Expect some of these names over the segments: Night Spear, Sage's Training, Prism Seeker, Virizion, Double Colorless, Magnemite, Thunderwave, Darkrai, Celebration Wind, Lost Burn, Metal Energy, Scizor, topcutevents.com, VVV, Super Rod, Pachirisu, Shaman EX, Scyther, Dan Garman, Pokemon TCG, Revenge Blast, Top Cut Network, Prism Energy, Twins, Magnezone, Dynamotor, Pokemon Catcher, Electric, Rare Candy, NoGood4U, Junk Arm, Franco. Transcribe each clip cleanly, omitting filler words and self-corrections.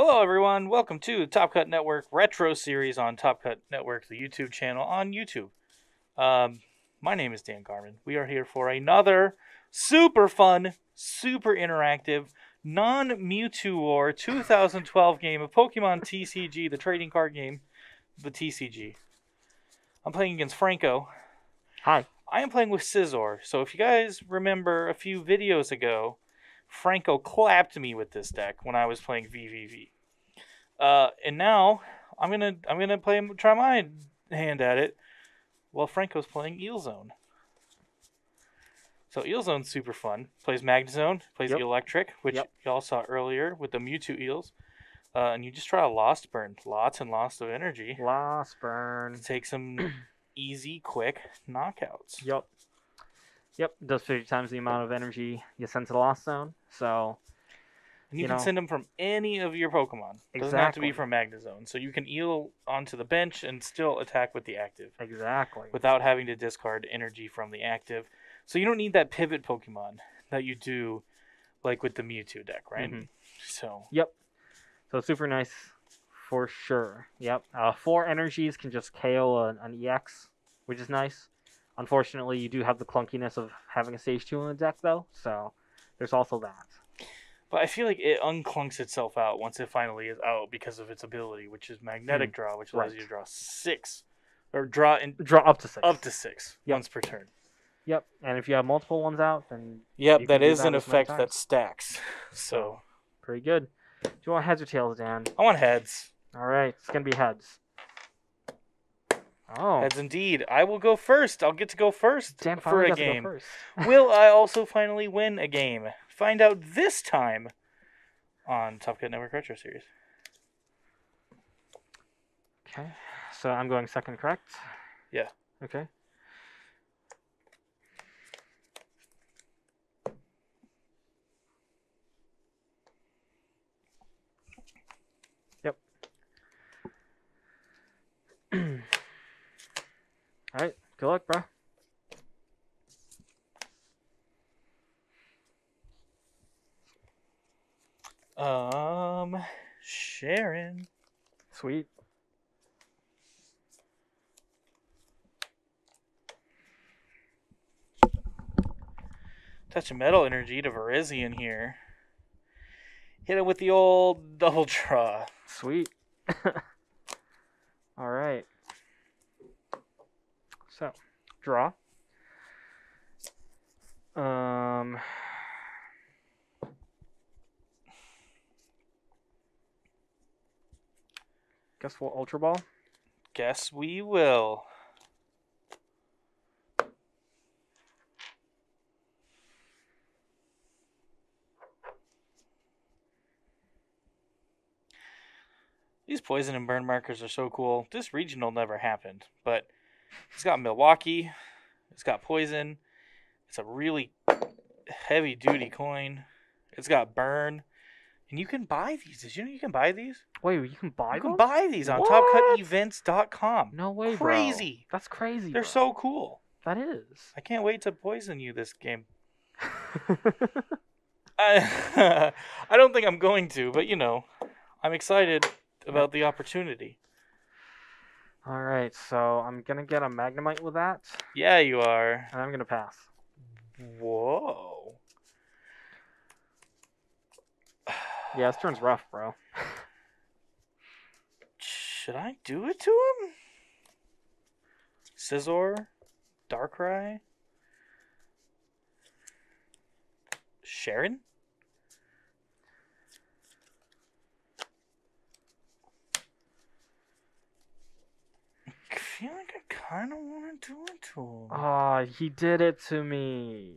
Hello everyone, welcome to the Top Cut Network Retro Series on Top Cut Network, the YouTube channel on YouTube. My name is Dan Garman. We are here for another super fun, super interactive, non-Mewtwo War 2012 game of Pokemon TCG, the trading card game, the TCG. I'm playing against Franco. Hi. I am playing with Scizor, so if you guys remember a few videos ago, Franco clapped me with this deck when I was playing VVV, and now I'm gonna try my hand at it while Franco's playing Eel Zone. So Eel Zone's super fun. Plays Magnezone, plays Electric, which y'all saw earlier with the Mewtwo eels, and you just try a Lost Burn, lots and lots of energy. Lost Burn to take some easy, quick knockouts. Yep. Yep, does 50 times the amount of energy you send to the Lost Zone. So, and you can send them from any of your Pokemon. It doesn't have to be from Magnezone. So you can eel onto the bench and still attack with the active. Exactly. Without having to discard energy from the active. So you don't need that pivot Pokemon that you do like with the Mewtwo deck, right? Mm-hmm. So. Yep. So super nice for sure. Yep. 4 energies can just KO an EX, which is nice. Unfortunately, you do have the clunkiness of having a Stage 2 in the deck, though, so there's also that. But I feel like it unclunks itself out once it finally is out because of its ability, which is Magnetic Draw, which allows you to draw 6. Or draw up to 6. Up to 6 once per turn. Yep, and if you have multiple ones out, then... Yep, that is an effect that stacks, so... Pretty good. Do you want heads or tails, Dan? I want heads. All right, it's going to be heads. Oh. Heads indeed. I will go first. I'll get to go first for a game. Will I also finally win a game? Find out this time on Top Cut Network Retro Series. Okay. So I'm going second, correct? Yeah. Okay. Yep. All right, good luck, bro. Sharon. Sweet. Touch of Metal Energy to Virizion here. Hit it with the old double draw. Sweet. All right. So, draw. Guess we'll Ultra Ball. Guess we will. These poison and burn markers are so cool. This regional never happened, but... It's got Milwaukee. It's got Poison. It's a really heavy-duty coin. It's got Burn. And you can buy these. Did you know you can buy these? Wait, you can buy them? You can buy these on TopCutEvents.com. No way, bro. Crazy. That's crazy, They're so cool. That is. I can't wait to poison you this game. I don't think I'm going to, but, you know, I'm excited about the opportunity. All right, so I'm going to get a Magnemite with that. Yeah, you are. And I'm going to pass. Whoa. Yeah, this turn's rough, bro. Should I do it to him? Scizor, Darkrai, Sharon? I feel like I kind of want to do it to him. Ah, he did it to me.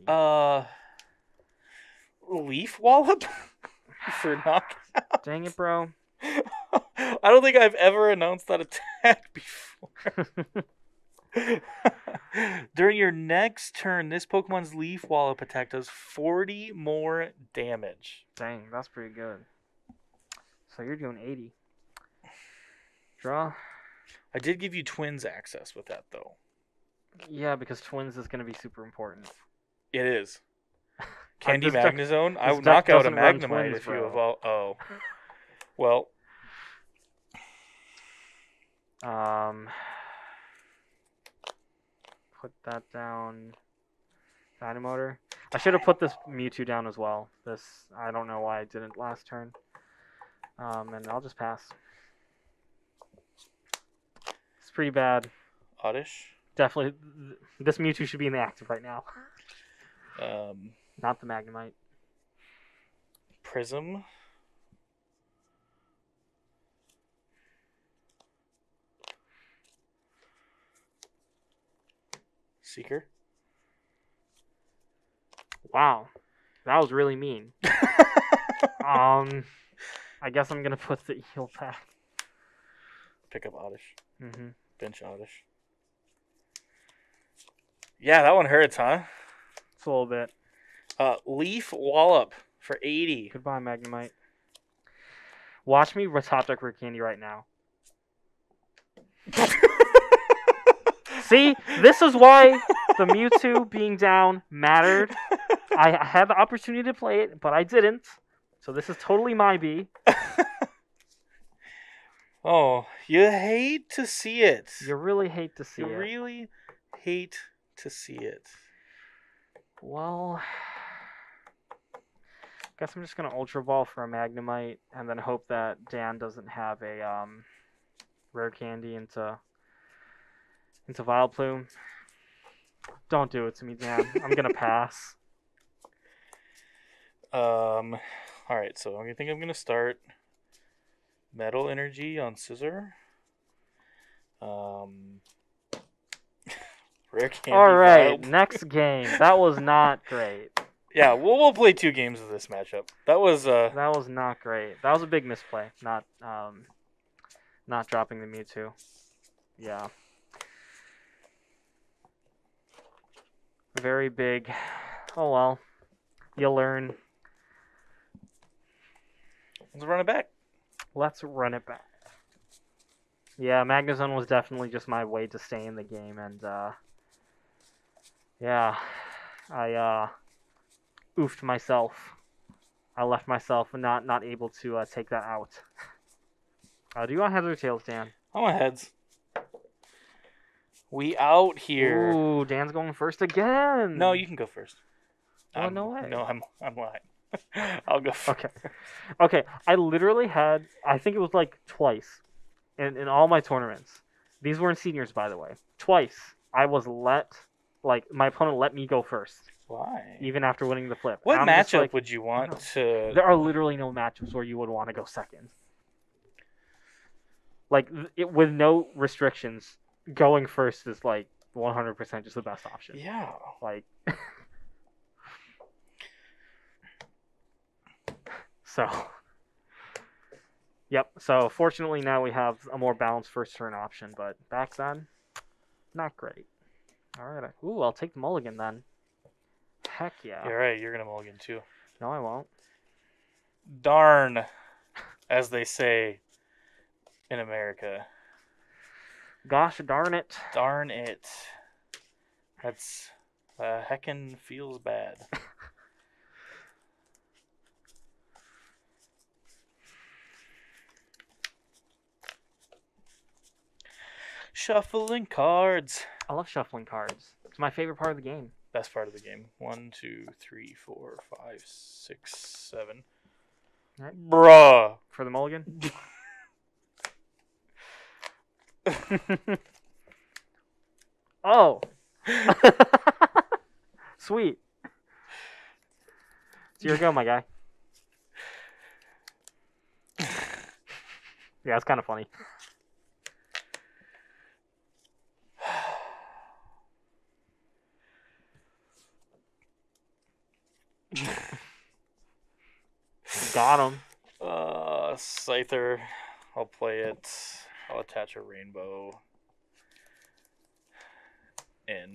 Leaf Wallop for knockout. Dang it, bro. I don't think I've ever announced that attack before. During your next turn, this Pokemon's Leaf Wallop attack does 40 more damage. Dang, that's pretty good. So you're doing 80. Draw. I did give you Twins access with that, though. Yeah, because Twins is going to be super important. It is. Candy Magnezone? I would knock out a Magnemite if you have all... Oh. Well, Put that down. Dynamotor. I should have put this Mewtwo down as well. This, I don't know why I didn't last turn. And I'll just pass. It's pretty bad. Oddish? Definitely. This Mewtwo should be in the active right now. Not the Magnemite. Prism. Seeker. Wow, that was really mean. I guess I'm gonna put the Eel back. Pick up Oddish. Mm-hmm. Bench Oddish. Yeah, that one hurts, huh? It's a little bit. Leaf Wallop for 80. Goodbye, Magnemite. Watch me top deck Rare Candy right now. See, this is why the Mewtwo being down mattered. I had the opportunity to play it, but I didn't. So this is totally my B. Oh, you hate to see it. You really hate to see it. You really hate to see it. Well, I guess I'm just going to Ultra Ball for a Magnemite and then hope that Dan doesn't have a Rare Candy into Vileplume. Don't do it to me, Dan. I'm gonna pass. All right, so I think I'm gonna start Metal Energy on Scizor. Rare Candy. All right, next game. That was not great. Yeah, we'll play two games of this matchup. That was not great. That was a big misplay. Not dropping the Mewtwo. Yeah. Very big. Oh well. You'll learn. Let's run it back. Let's run it back. Yeah, Magnezone was definitely just my way to stay in the game, and yeah. I oofed myself. I left myself not able to take that out. Do you want heads or tails, Dan? I want heads. We out here. Ooh, Dan's going first again. No, you can go first. Oh, no way. No, I'm lying. I'll go first. Okay. I literally had, I think it was like twice in all my tournaments. These weren't seniors, by the way. Twice. I was my opponent let me go first. Why? Even after winning the flip. What matchup would you want to... There are literally no matchups where you would want to go second. Like, with no restrictions... Going first is, 100% just the best option. Yeah. So. Yep. So, fortunately, now we have a more balanced first turn option. But back then, not great. All right. Ooh, I'll take the mulligan then. Heck yeah. You're right. You're going to mulligan, too. No, I won't. Darn, as they say in America. Gosh darn it. Darn it. That's heckin' feels bad. Shuffling cards. I love shuffling cards. It's my favorite part of the game. Best part of the game. 1, 2, 3, 4, 5, 6, 7. All right. Bruh. For the mulligan? Oh. Sweet. It's your go, my guy. Yeah, it's kind of funny. Got him. Scyther. I'll play it. I'll attach a rainbow. In.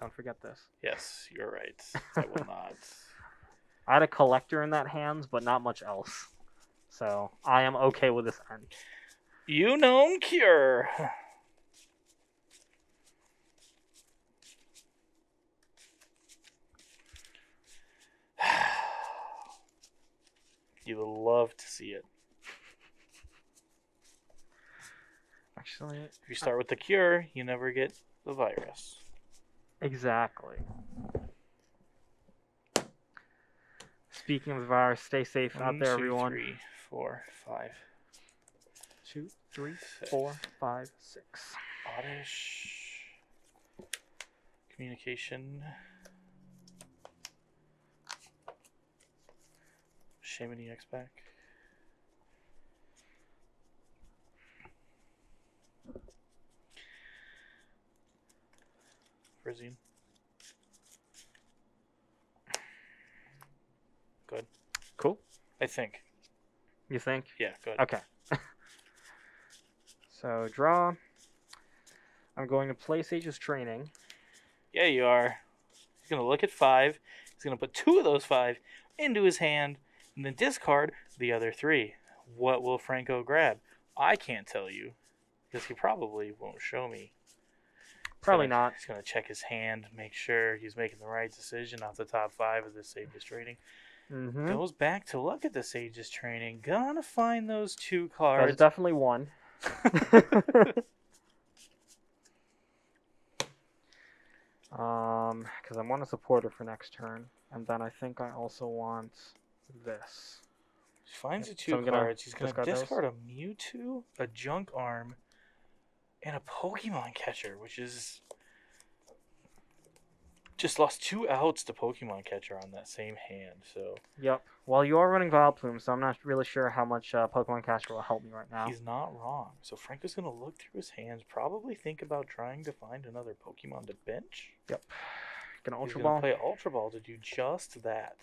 Don't forget this. Yes, you're right. I will not. I had a collector in that hand, but not much else. So I am okay with this end. You known cure. You would love to see it. Actually, if you start with the cure, you never get the virus. Exactly. Speaking of the virus, stay safe out there, everyone. 1, 2, 3, 4, 5, 6. Oddish. Communication. Shaman EX back. Virizion. Good. Cool. I think. You think? Yeah, good. Okay. So, draw. I'm going to play Sage's Training. Yeah, you are. He's going to look at 5. He's going to put 2 of those 5 into his hand and then discard the other 3. What will Franco grab? I can't tell you because he probably won't show me. Probably not. He's going to check his hand, make sure he's making the right decision off the top 5 of the Sage's Training. Mm-hmm. Goes back to look at the Sage's Training. Gonna find those 2 cards. There's definitely one. Because I want a supporter for next turn, and then I think I also want this. He finds the 2 cards. He's going to discard a Mewtwo, a Junk Arm, and a Pokemon Catcher, which is just lost 2 outs to Pokemon Catcher on that same hand. So yep. Well, you are running Vileplume, so I'm not really sure how much Pokemon Catcher will help me right now. He's not wrong. So Franco's going to look through his hands, probably think about trying to find another Pokemon to bench. Yep. Gonna Ultra Ball. He's going to play Ultra Ball to do just that.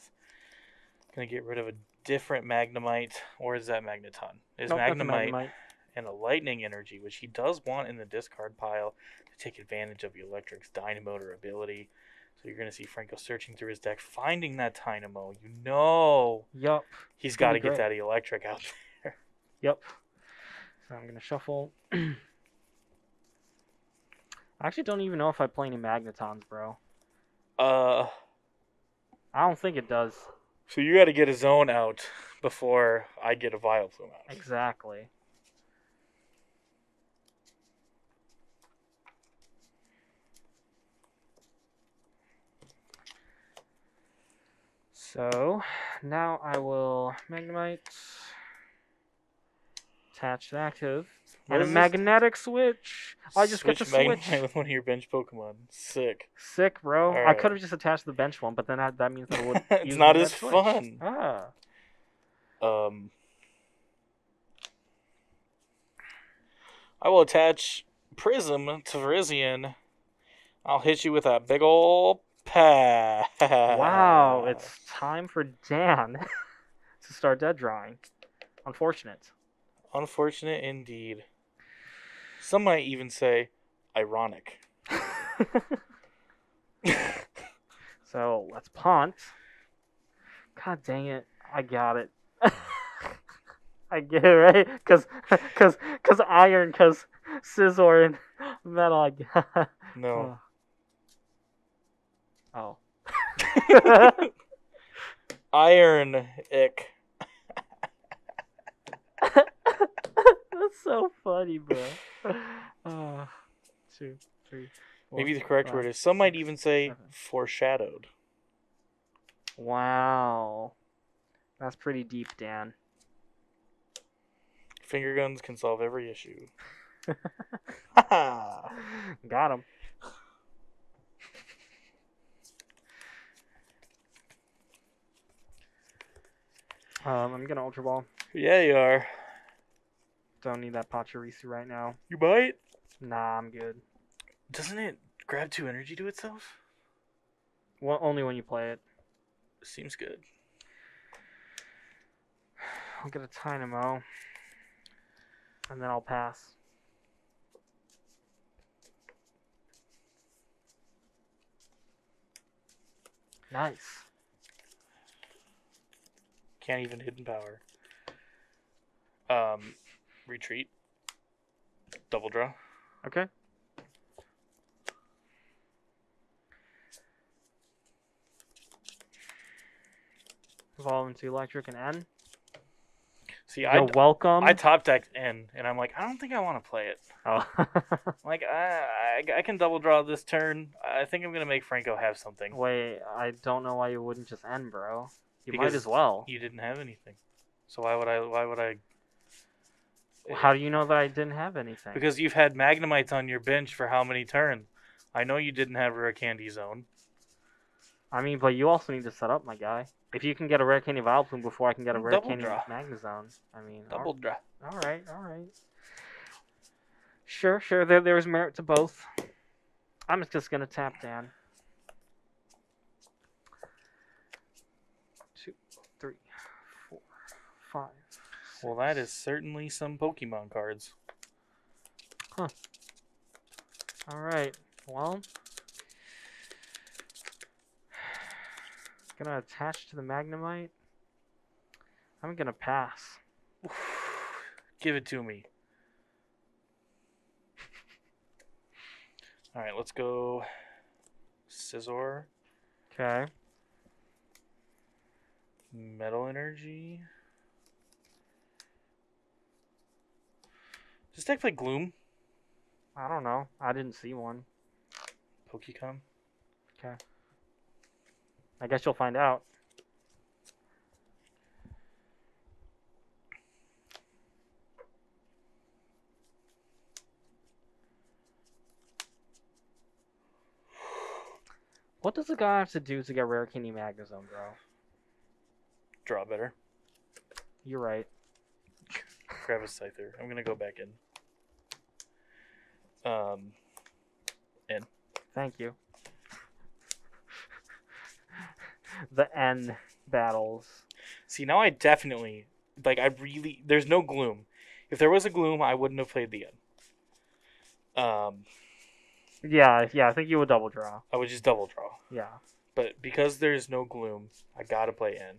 Going to get rid of a different Magnemite, or is that Magneton? Is nope, Magnemite. And a Lightning Energy, which he does want in the discard pile to take advantage of Electric's Dynamotor ability. So you're going to see Franco searching through his deck, finding that Dynamo. You know yep. He's got to get that Electric out there. Yep. So I'm going to shuffle. I actually don't even know if I play any Magnetons, bro. I don't think it does. So you got to get a Zone out before I get a Vileplume out. Exactly. So, now I will Magnemite, attach to active, and a magnetic switch. Oh, I just got to switch with one of your bench Pokemon. Sick. Sick, bro. Right. I could have just attached the bench one, but then that means that I would it's not as fun. Ah. I will attach Prism to Virizion. I'll hit you with that big ol' wow, it's time for Dan to start dead drawing. Unfortunate. Unfortunate indeed. Some might even say ironic. So let's punt. God dang it. I got it. I get it, right? Because iron, because Scizor and metal. I got no. Oh. Iron ick. That's so funny, bro. 2, 3, 4, maybe the correct word is some might even say 7. Foreshadowed. Wow. That's pretty deep, Dan. Finger guns can solve every issue. Got him. I'm gonna Ultra Ball. Yeah, you are. Don't need that Pachirisu right now. You might? Nah, I'm good. Doesn't it grab 2 energy to itself? Well, only when you play it. Seems good. I'll get a Dynamo. And then I'll pass. Nice. Can't even hidden power. Retreat. Double draw. Okay. Evolve into Electric and N. See, You're welcome. I top decked in, and I'm like, I don't think I want to play it. Oh. Like, I can double draw this turn. I think I'm going to make Franco have something. Wait, I don't know why you wouldn't just end, bro. You because might as well. You didn't have anything. So why would I... How do you know that I didn't have anything? Because you've had Magnemites on your bench for how many turns? I know you didn't have Rare Candy Zone. I mean, but you also need to set up, my guy. If you can get a Rare Candy Vileplume before I can get a Rare Candy Magnezone. I mean... Double draw. Alright, alright. Sure, sure. There is merit to both. I'm just going to tap Dan. 2, 3, 4, 5. Well, that is certainly some Pokemon cards. Huh. Alright. Well... gonna attach to the Magnemite. I'm gonna pass. Give it to me. All right, let's go. Scizor. Okay. Metal Energy. Does this deck play Gloom? I don't know. I didn't see one. Pokécom. Okay. I guess you'll find out. What does the guy have to do to get Rare Candy Magnezone, bro? Draw better. You're right. Grab a Scyther. I'm gonna go back in. In. Thank you. The end battles. See, now I definitely, like, I really, there's no Gloom. If there was a Gloom, I wouldn't have played the end. Yeah, I think you would double draw. I would just double draw. Yeah. But because there's no Gloom, I gotta play end.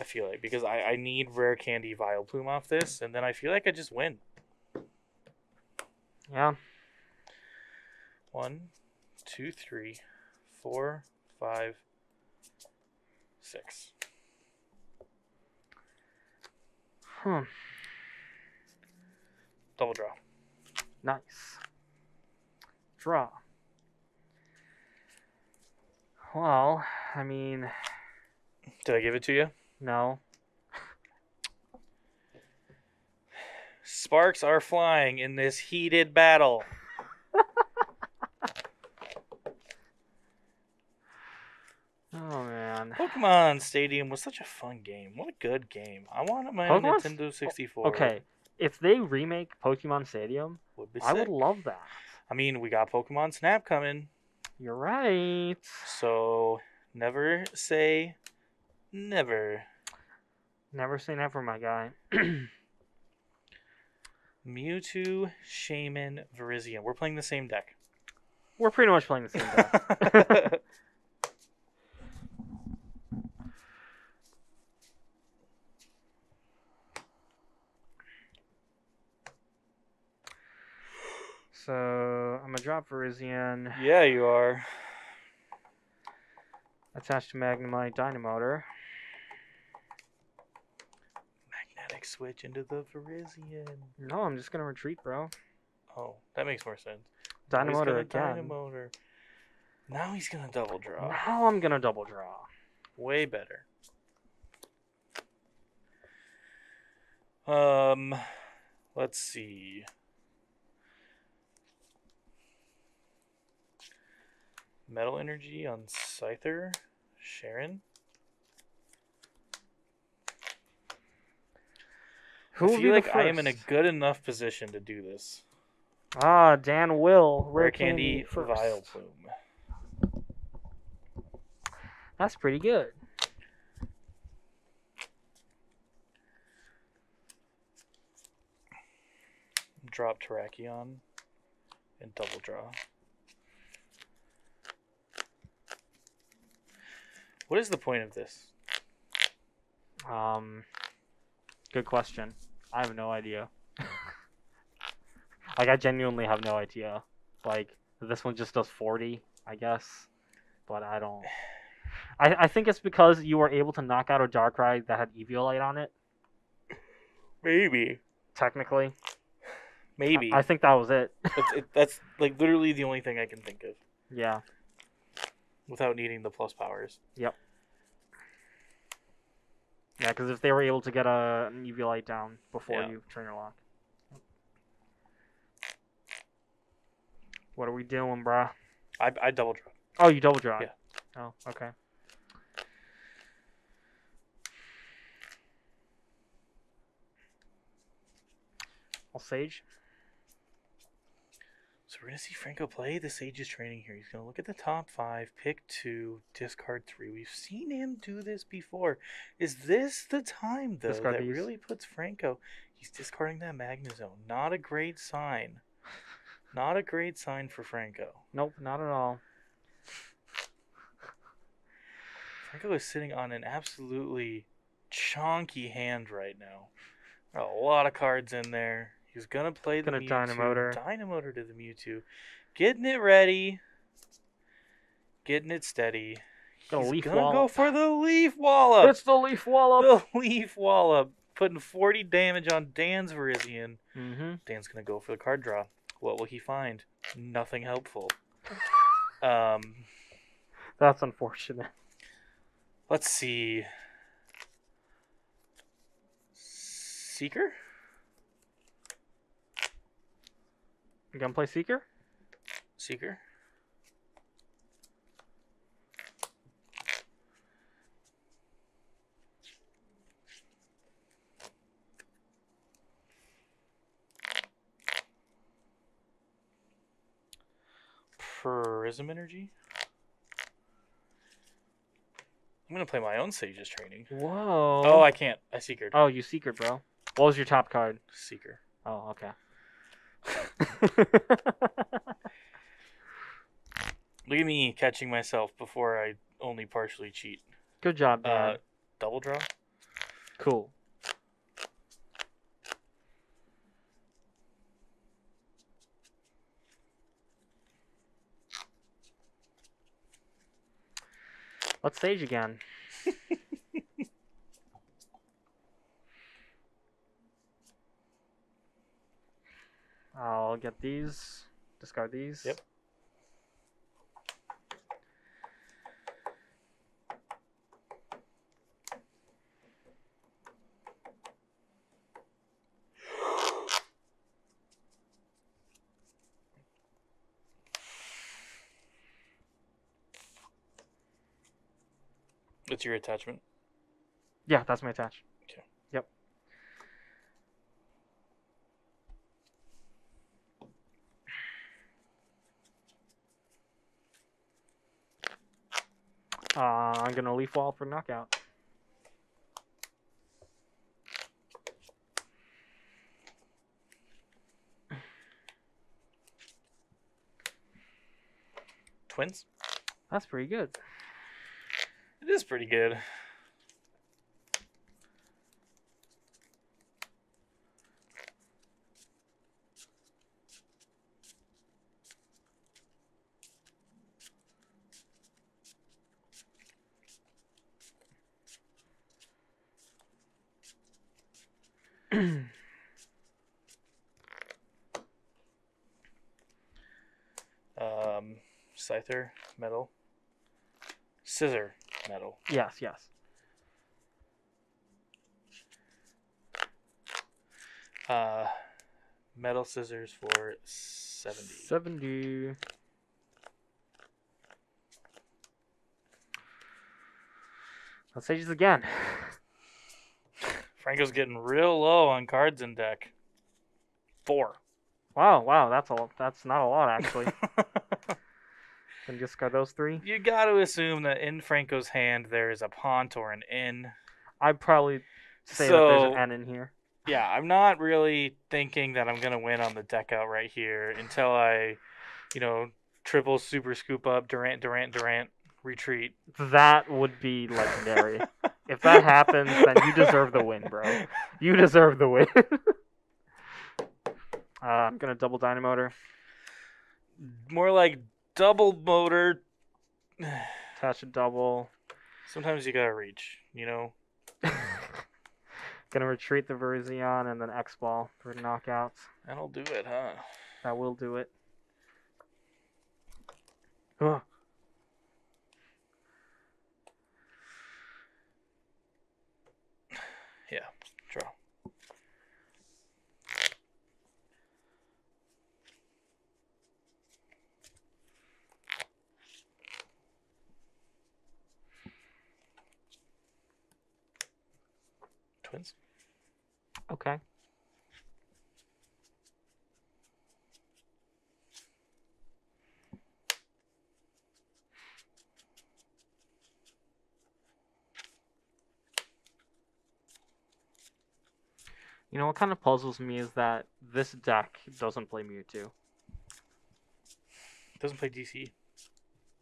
I feel like, because I need Rare Candy Vileplume off this, and then I feel like I just win. Yeah. 1, 2, 3, 4, 5, 6. Hmm. Double draw. Nice. Draw. Well, I mean... Did I give it to you? No. Sparks are flying in this heated battle. Oh, man. Pokemon Stadium was such a fun game. What a good game. I want my own Nintendo 64. Okay, if they remake Pokemon Stadium, I would love that. I mean, we got Pokemon Snap coming. You're right. So, never say never. Never say never, my guy. Mewtwo, Shaman, Virizion. We're playing the same deck. We're pretty much playing the same deck. So, I'm going to drop Virizion. Yeah, you are. Attached to Magnemite, Dynamotor. Magnetic switch into the Virizion. No, I'm just going to retreat, bro. Oh, that makes more sense. Dynamotor again. Dynamotor. Now he's going to double draw. Now I'm going to double draw. Way better. Let's see. Metal Energy on Scyther, Sharon. Who I feel like I am in a good enough position to do this. Ah, Dan will. Rare Candy Vileplume. That's pretty good. Drop Terrakion and double draw. What is the point of this? Good question. I have no idea. Like, I genuinely have no idea. Like, this one just does 40, I guess. But I don't... I think it's because you were able to knock out a Darkrai that had Eviolite on it. Maybe. Technically. Maybe. I think that was it. That's like literally the only thing I can think of. Yeah. Without needing the plus powers. Yep. Yeah, because if they were able to get an UV light down before you trainer lock. What are we doing, bruh? I double draw. Oh, you double draw? Yeah. Oh, okay. I'll Sage. So we're going to see Franco play the Sage's Training here. He's going to look at the top 5, pick 2, discard 3. We've seen him do this before. Is this the time, though, discard that these. Really puts Franco... He's discarding that Magnezone. Not a great sign. Not a great sign for Franco. Nope, not at all. Franco is sitting on an absolutely chonky hand right now. Got a lot of cards in there. He's going to play the Mewtwo. Dynamotor to the Mewtwo. Getting it ready. Getting it steady. He's going to go for the Leaf Wallop. It's the Leaf Wallop. The Leaf Wallop. Putting 40 damage on Dan's Virizion. Mm-hmm. Dan's going to go for the card draw. What will he find? Nothing helpful. That's unfortunate. Let's see. Seeker? You gonna play Seeker? Seeker. Prism Energy. I'm gonna play my own Sage's Training. Whoa. Oh, I can't. I Seekered. Oh, you Seekered, bro. What was your top card? Seeker. Oh, okay. Look at me catching myself before I only partially cheat. Good job, man. Double draw. Cool. Let's Sage again. I'll get these, discard these. Yep. That's your attachment? Yeah, that's my attach. Okay. Yep. I'm going to Leaf Wallop for knockout. Twins? That's pretty good. It is pretty good. Scyther, metal. Scissor, metal. Yes, yes. Metal scissors for 70. 70. Let's Sage this again. Franco's getting real low on cards in deck. 4. Wow, that's not a lot actually. And discard those 3. You got to assume that in Franco's hand there is a Pont or an N. I'd probably say that there's an N in here. Yeah, I'm not really thinking that I'm going to win on the deck out right here until I, triple super scoop up Durant, retreat. That would be legendary. If that happens, then you deserve the win, bro. You deserve the win. I'm going to double Dynamotor. More like... Double motor. Attach a double. Sometimes you gotta reach, Gonna retreat the Virizion and then X-Ball for knockouts. That'll do it, huh? That will do it. Ugh. Yeah, draw. Twins. Okay. You know, what kind of puzzles me is that this deck doesn't play Mewtwo. Doesn't play DC.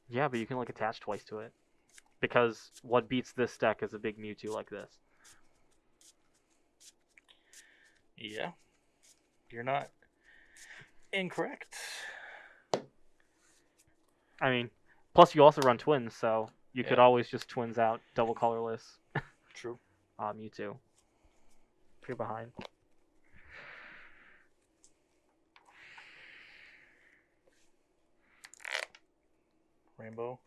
Yeah, but you can, like, attach twice to it. Because what beats this deck is a big Mewtwo like this. Yeah. You're not incorrect. I mean, plus you also run Twins, so you could always just Twins out, Double Colorless. True. Mewtwo. You're behind. Rainbow.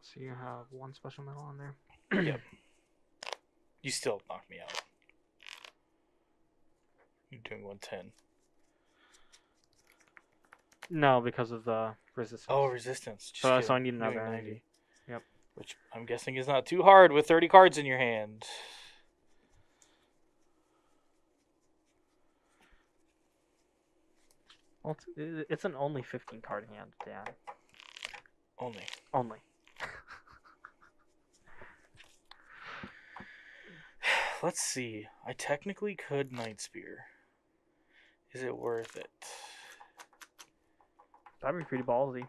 So you have one special metal on there. Yep. You still knocked me out. You're doing 110. No, because of the resistance. Oh, resistance. So I need another 90. Yep. Which I'm guessing is not too hard with 30 cards in your hand. Well, it's an only 15 card hand, Dan. Only. Only. Let's see. I technically could Night Spear. Is it worth it? That'd be pretty ballsy.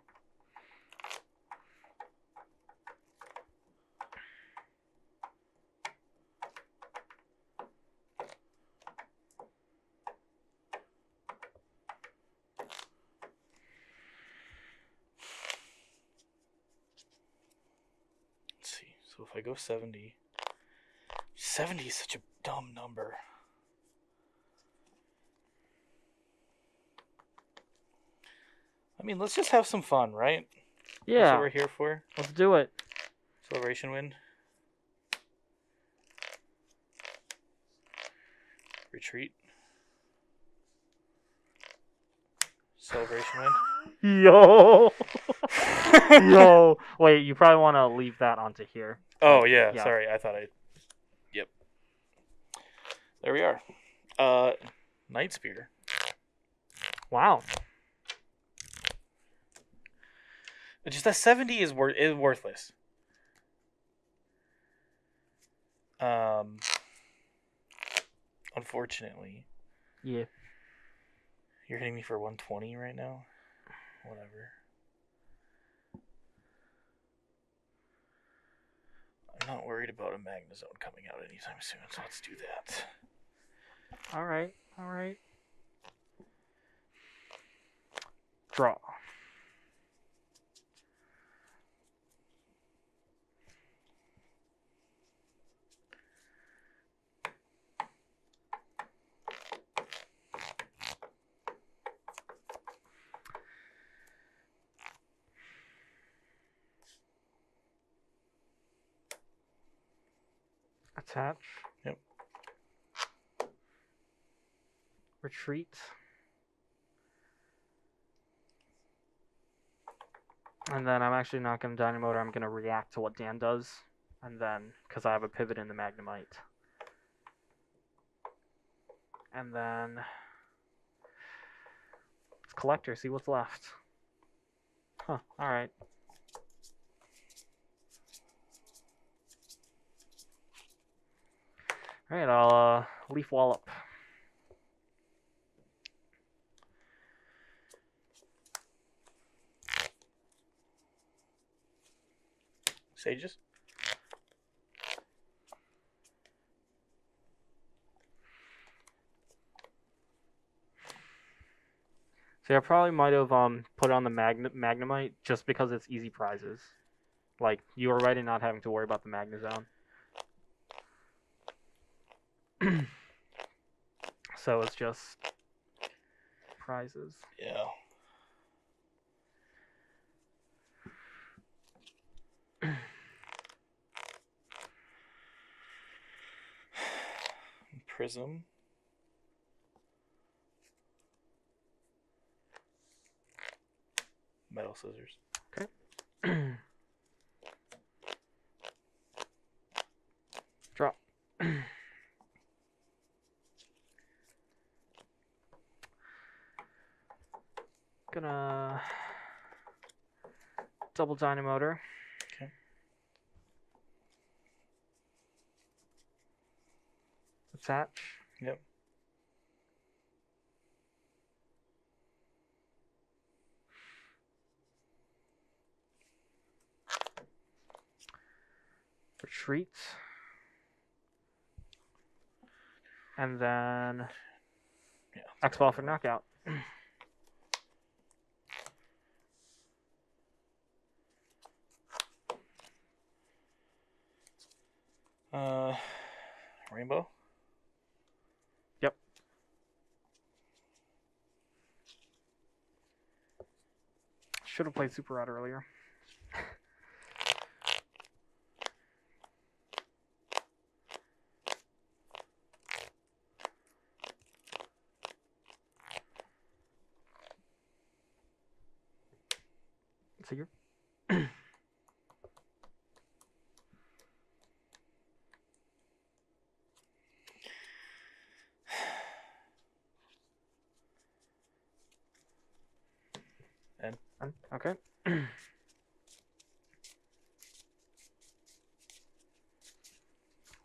Let's see. So if I go 70... 70 is such a dumb number. I mean, let's just have some fun, right? Yeah. That's what we're here for. Let's do it. Celebration win. Retreat. Celebration win. Yo! Yo! Wait, you probably want to leave that onto here. Oh, yeah. Sorry, I thought I... Yep. There we are. Night Spear. Wow. Just that 70 is worthless. Unfortunately. Yeah. You're hitting me for 120 right now? Whatever. I'm not worried about a Magnezone coming out anytime soon, so let's do that. Alright. Draw. Attach. Yep. Retreat. And then I'm actually not going to Dynamotor. I'm going to react to what Dan does. And then, because I have a pivot in the Magnemite. And then, let's Collector, see what's left. Huh, alright. Alright, I'll Leaf Wallop. Sages? See, I probably might have put on the Magnemite just because it's easy prizes. Like, you were right in not having to worry about the Magnezone. So it's just prizes. Yeah. Prism. Metal scissors. Okay. Drop. Gonna double Dynamotor. Okay. Attach. Yep. Retreat. And then yeah. X-Ball for knockout. Rainbow? Yep. Should have played Super Rod earlier. Seeker? Okay.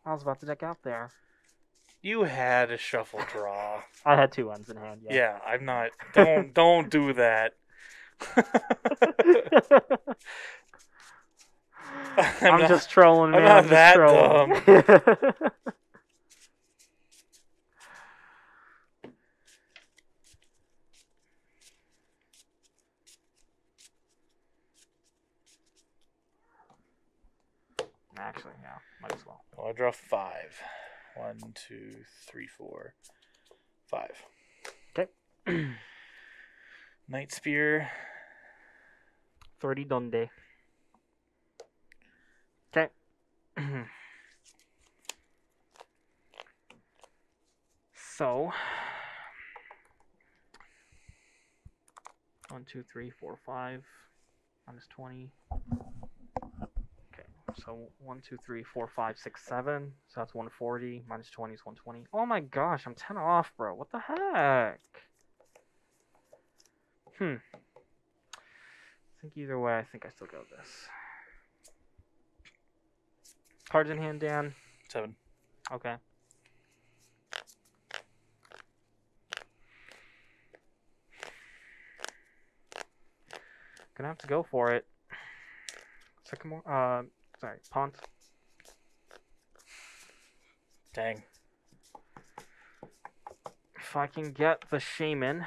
I was about to deck out there. You had a shuffle draw. I had two ones in hand. Yeah. Yeah, I'm not. Don't do that. I'm just trolling, man. I'm not that dumb. Actually, yeah, might as well. Well, I draw five. 1, 2, 3, 4, 5. Okay. Night Spear. 30 Donde. Okay. So. 1, 2, 3, 4, 5. Minus 20. Okay. So 1, 2, 3, 4, 5, 6, 7. So that's 140. Minus 20 is 120. Oh my gosh, I'm 10 off, bro. What the heck? I think either way, I think I still go with this. Cards in hand, Dan? 7. Okay. Gonna have to go for it. Sycamore? Sorry, Pont. Dang. If I can get the Shaman...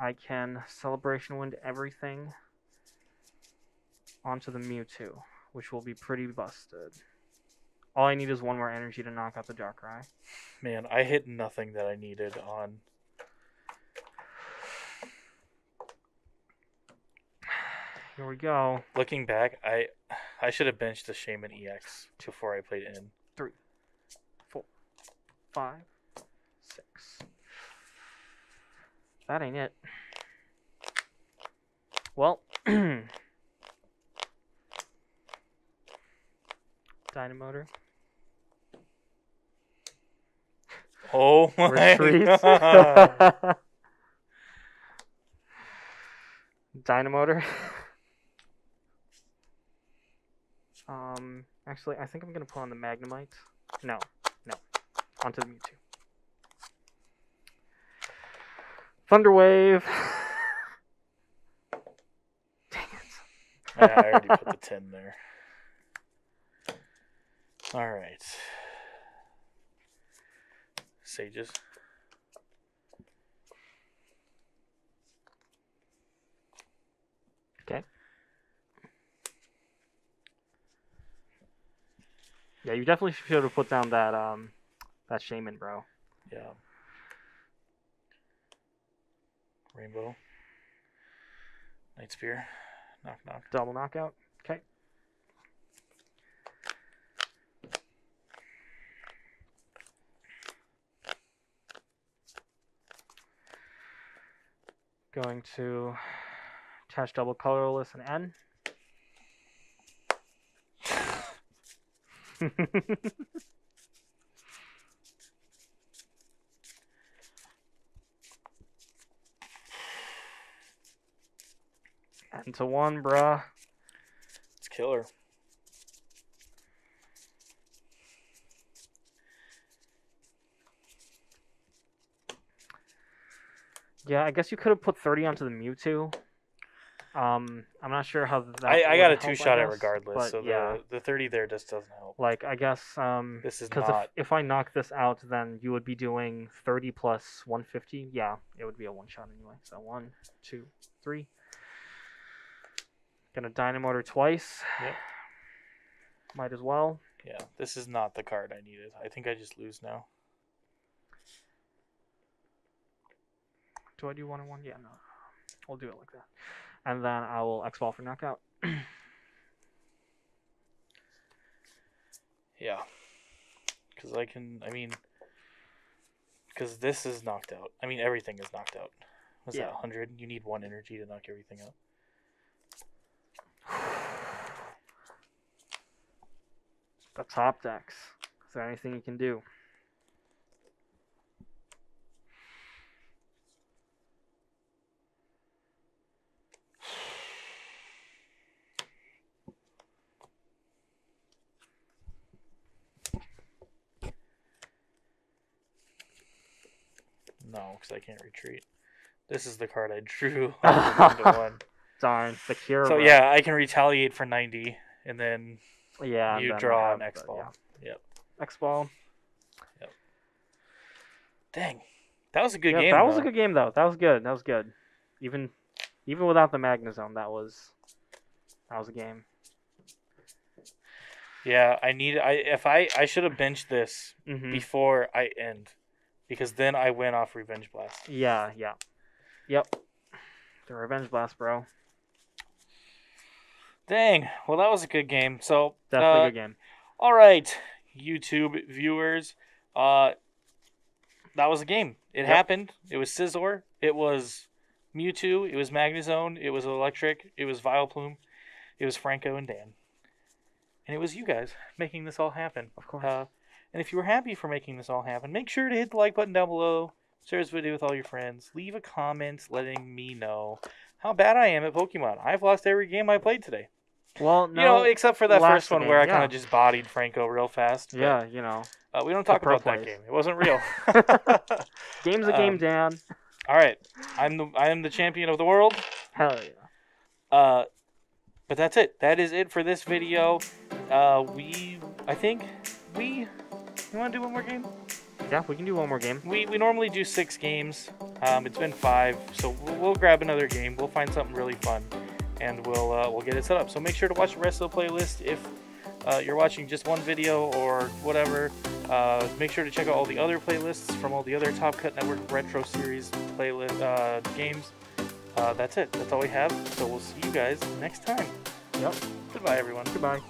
I can Celebration Wind everything onto the Mewtwo, which will be pretty busted. All I need is one more energy to knock out the Darkrai. Man, I hit nothing that I needed on... Here we go. Looking back, I should have benched the Shaman EX before I played in. 3, 4, 5, 6... That ain't it. Well, Dynamotor. Oh my God. Dynamotor. Actually, I think I'm gonna pull on the Magnemite. No. Onto the Mewtwo. Thunderwave. Dang it. I already put the 10 there. Alright. Sages. Yeah, you definitely should have put down that that Shaman, bro. Yeah. Rainbow. Night Spear. Knock, knock. Double knockout. Okay. Going to attach double colorless and N. N to one, bruh. It's killer. Yeah, I guess you could have put 30 onto the Mewtwo. I'm not sure how that. I got a two-shot at regardless, so yeah. the 30 there just doesn't help. Like, I guess this is because if I knock this out, then you would be doing 30 plus 150. Yeah, it would be a one-shot anyway. So 1, 2, 3. Gonna Dynamotor twice. Yep. Might as well. Yeah, this is not the card I needed. I think I just lose now. Do I do one on one? Yeah, no. We'll do it like that. And then I will X-Ball for knockout. Yeah. Because I can, I mean, because this is knocked out. I mean, everything is knocked out. Was that 100? You need one energy to knock everything out. The top decks. Is there anything you can do? No, because I can't retreat. This is the card I drew. One. Darn, secure. So, yeah, I can retaliate for 90, and then you draw an X-Ball. Yeah. Yep. X-Ball. Yep. Dang. That was a good game. That was a good game, though. That was good. That was good. Even without the Magnezone, that was a game. Yeah, I should have benched this before I end. Because then I went off Revenge Blast. Yeah, yeah. Yep. The Revenge Blast, bro. Dang. Well, that was a good game. So, definitely a good game. All right, YouTube viewers. That was a game. It happened. It was Scizor. It was Mewtwo. It was Magnezone. It was Electric. It was Vileplume. It was Franco and Dan. And it was you guys making this all happen. Of course. And if you were happy for making this all happen, make sure to hit the like button down below, share this video with all your friends, leave a comment letting me know how bad I am at Pokemon. I've lost every game I played today. Well, no. You know, except for that first one where I kind of just bodied Franco real fast. But, yeah, you know. We don't talk about that game. It wasn't real. Game's a game, Dan. All right. I am the champion of the world. Hell yeah. But that's it. That is it for this video. You want to do one more game? Yeah, we can do one more game. We normally do 6 games. It's been 5, so we'll grab another game. We'll find something really fun, and we'll get it set up. So make sure to watch the rest of the playlist if you're watching just one video or whatever. Make sure to check out all the other playlists from all the other Top Cut Network Retro Series playlist games. That's it. That's all we have. So we'll see you guys next time. Yep. Goodbye, everyone. Goodbye.